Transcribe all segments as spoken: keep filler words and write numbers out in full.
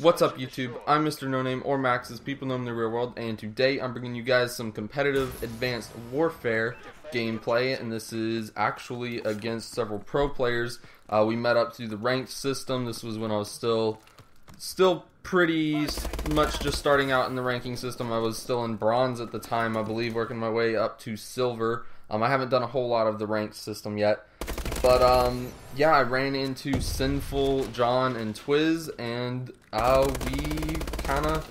What's up, YouTube? I'm Mister No Name, or Max, as people know in the real world, and today I'm bringing you guys some competitive Advanced Warfare gameplay, and this is actually against several pro players. Uh, we met up through the ranked system. This was when I was still, still pretty much just starting out in the ranking system. I was still in bronze at the time, I believe, working my way up to silver. Um, I haven't done a whole lot of the ranked system yet. But, um, yeah, I ran into Sinful John and Twiz, and uh, we kind of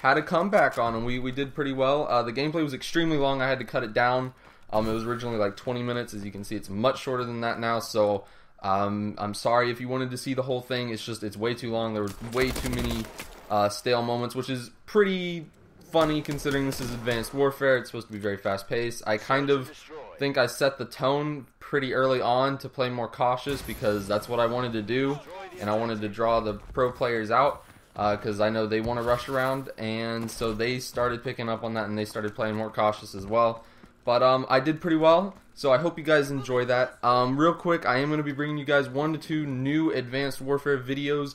had a comeback on them. We, we did pretty well. Uh, the gameplay was extremely long. I had to cut it down. Um, it was originally like twenty minutes. As you can see, it's much shorter than that now. So, um, I'm sorry if you wanted to see the whole thing. It's just, it's way too long. There were way too many uh, stale moments, which is pretty funny considering this is Advanced Warfare. It's supposed to be very fast-paced. I kind of think I set the tone pretty early on to play more cautious because that's what I wanted to do, and I wanted to draw the pro players out because uh, I know they want to rush around, and so they started picking up on that and they started playing more cautious as well. But um, I did pretty well, so I hope you guys enjoy that. Um, real quick, I am going to be bringing you guys one to two new Advanced Warfare videos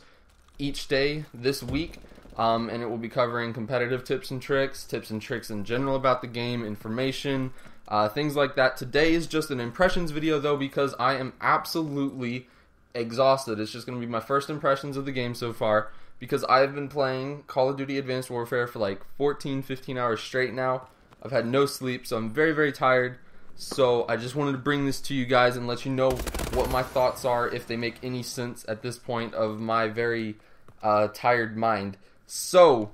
each day this week. Um, and it will be covering competitive tips and tricks, tips and tricks in general about the game, information, uh, things like that. Today is just an impressions video, though, because I am absolutely exhausted. It's just going to be my first impressions of the game so far, because I've been playing Call of Duty Advanced Warfare for like fourteen, fifteen hours straight now. I've had no sleep, so I'm very, very tired. So I just wanted to bring this to you guys and let you know what my thoughts are, if they make any sense at this point of my very uh, tired mind. So,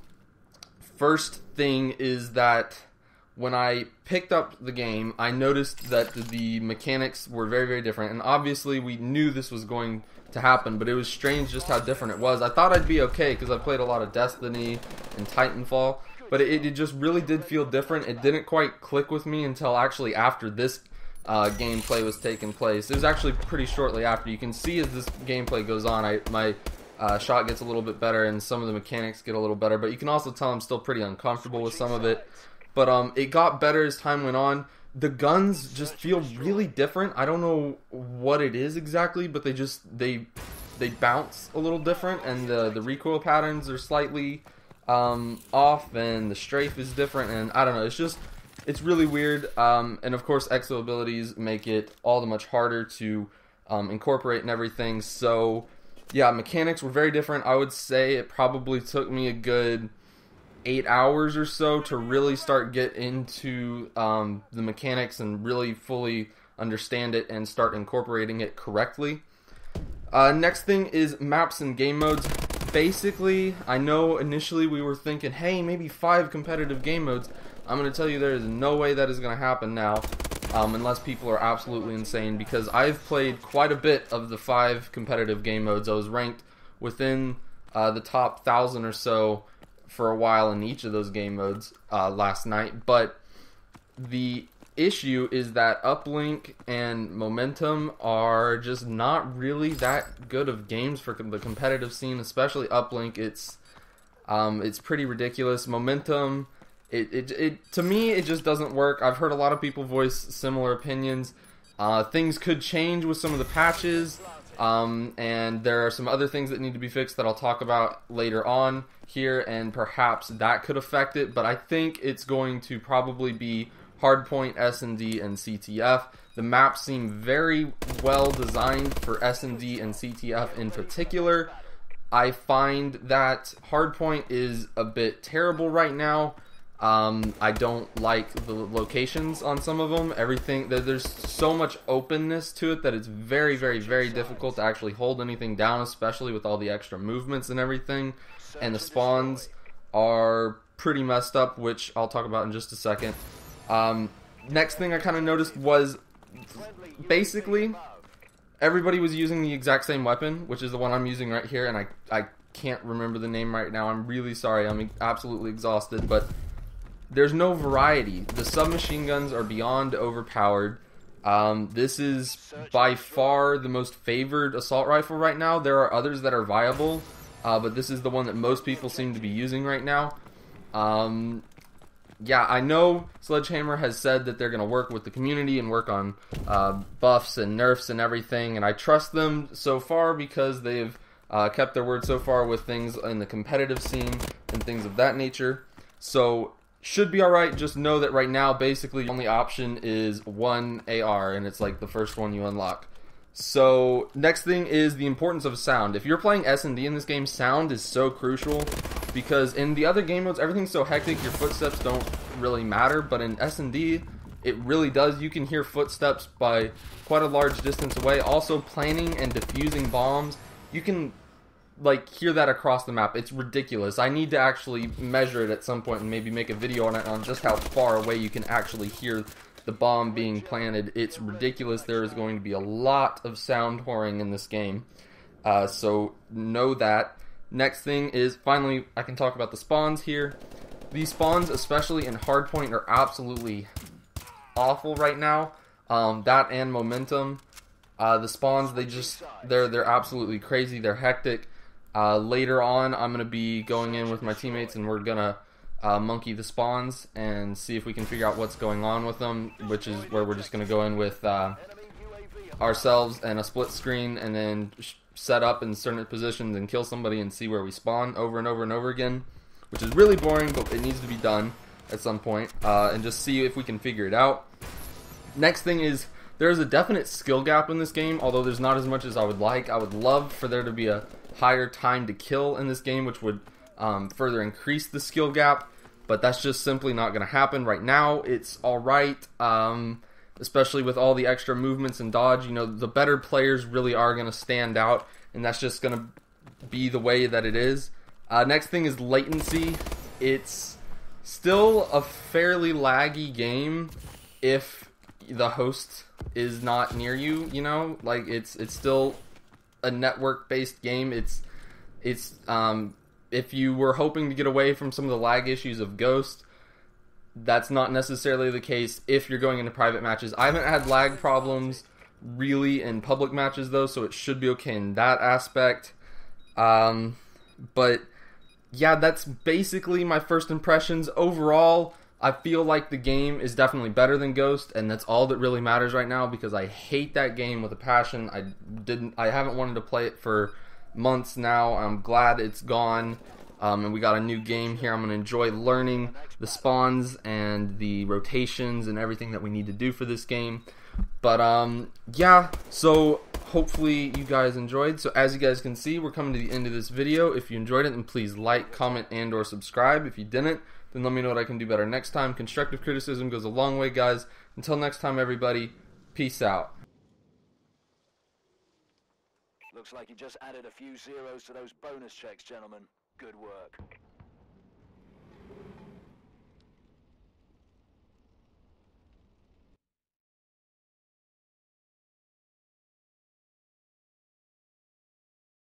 first thing is that when I picked up the game, I noticed that the mechanics were very, very different. And obviously, we knew this was going to happen, but it was strange just how different it was. I thought I'd be okay because I played a lot of Destiny and Titanfall, but it, it just really did feel different. It didn't quite click with me until actually after this uh, gameplay was taking place. It was actually pretty shortly after. You can see as this gameplay goes on, I my... Uh, shot gets a little bit better and some of the mechanics get a little better, but you can also tell I'm still pretty uncomfortable with some of it. But um, it got better as time went on. The guns just feel really different. I don't know what it is exactly, but they just they they bounce a little different, and the the recoil patterns are slightly um, off, and the strafe is different, and I don't know. It's just it's really weird. Um, and of course, E X O abilities make it all the much harder to um, incorporate and everything. So. Yeah, mechanics were very different. I would say it probably took me a good eight hours or so to really start get into um, the mechanics and really fully understand it and start incorporating it correctly. Uh, next thing is maps and game modes. Basically, I know initially we were thinking, hey, maybe five competitive game modes. I'm going to tell you there is no way that is going to happen now. Um, unless people are absolutely insane, because I've played quite a bit of the five competitive game modes. I was ranked within uh, the top thousand or so for a while in each of those game modes uh, last night, but the issue is that Uplink and Momentum are just not really that good of games for the competitive scene, especially Uplink. It's, um, it's pretty ridiculous. Momentum... It, it, it to me, it just doesn't work. I've heard a lot of people voice similar opinions. Uh, things could change with some of the patches, um, and there are some other things that need to be fixed that I'll talk about later on here, and perhaps that could affect it, but I think it's going to probably be Hardpoint, S and D, and C T F. The maps seem very well designed for S and D and C T F in particular. I find that Hardpoint is a bit terrible right now. Um, I don't like the locations on some of them. Everything, there's so much openness to it that it's very, very, very difficult to actually hold anything down, especially with all the extra movements and everything. And the spawns are pretty messed up, which I'll talk about in just a second. Um, next thing I kind of noticed was basically everybody was using the exact same weapon, which is the one I'm using right here, and I, I can't remember the name right now. I'm really sorry. I'm absolutely exhausted, but... There's no variety. The submachine guns are beyond overpowered. Um, this is by far the most favored assault rifle right now. There are others that are viable, uh, but this is the one that most people seem to be using right now. Um, yeah, I know Sledgehammer has said that they're going to work with the community and work on uh, buffs and nerfs and everything, and I trust them so far because they've uh, kept their word so far with things in the competitive scene and things of that nature. So should be all right. Just know that right now, basically, the only option is one A R, and it's like the first one you unlock. So next thing is the importance of sound. If you're playing S and D in this game, sound is so crucial, because in the other game modes, everything's so hectic, your footsteps don't really matter. But in S and D, it really does. You can hear footsteps by quite a large distance away. Also, planting and defusing bombs, you can like hear that across the map. It's ridiculous. I need to actually measure it at some point and maybe make a video on it, on just how far away you can actually hear the bomb being planted. It's ridiculous. There is going to be a lot of sound whoring in this game, uh, so know that. Next thing is, finally, I can talk about the spawns here. These spawns, especially in Hardpoint, are absolutely awful right now. Um, that and Momentum. Uh, the spawns, they just, they're, they're absolutely crazy. They're hectic. Uh, later on, I'm going to be going in with my teammates, and we're going to uh, monkey the spawns and see if we can figure out what's going on with them, which is where we're just going to go in with uh, ourselves and a split screen, and then set up in certain positions and kill somebody and see where we spawn over and over and over again, which is really boring, but it needs to be done at some point, uh, and just see if we can figure it out. Next thing is, there's a definite skill gap in this game, although there's not as much as I would like. I would love for there to be a higher time to kill in this game, which would um, further increase the skill gap, but that's just simply not going to happen right now. It's alright, um, especially with all the extra movements and dodge. You know, the better players really are going to stand out, and that's just going to be the way that it is. Uh, next thing is latency. It's still a fairly laggy game if the host is not near you, you know, like it's it's still a network-based game. It's it's um, if you were hoping to get away from some of the lag issues of Ghost, that's not necessarily the case if you're going into private matches. I haven't had lag problems really in public matches though, so it should be okay in that aspect. Um, but yeah, that's basically my first impressions. Overall, I feel like the game is definitely better than Ghost, and that's all that really matters right now, because I hate that game with a passion. I didn't, I haven't wanted to play it for months now. I'm glad it's gone. Um, and we got a new game here. I'm going to enjoy learning the spawns and the rotations and everything that we need to do for this game. But um, yeah, so hopefully you guys enjoyed. So as you guys can see, we're coming to the end of this video. If you enjoyed it, then please like, comment, and or subscribe. If you didn't, then let me know what I can do better next time. Constructive criticism goes a long way, guys. Until next time, everybody, peace out. Looks like you just added a few zeros to those bonus checks, gentlemen. Good work.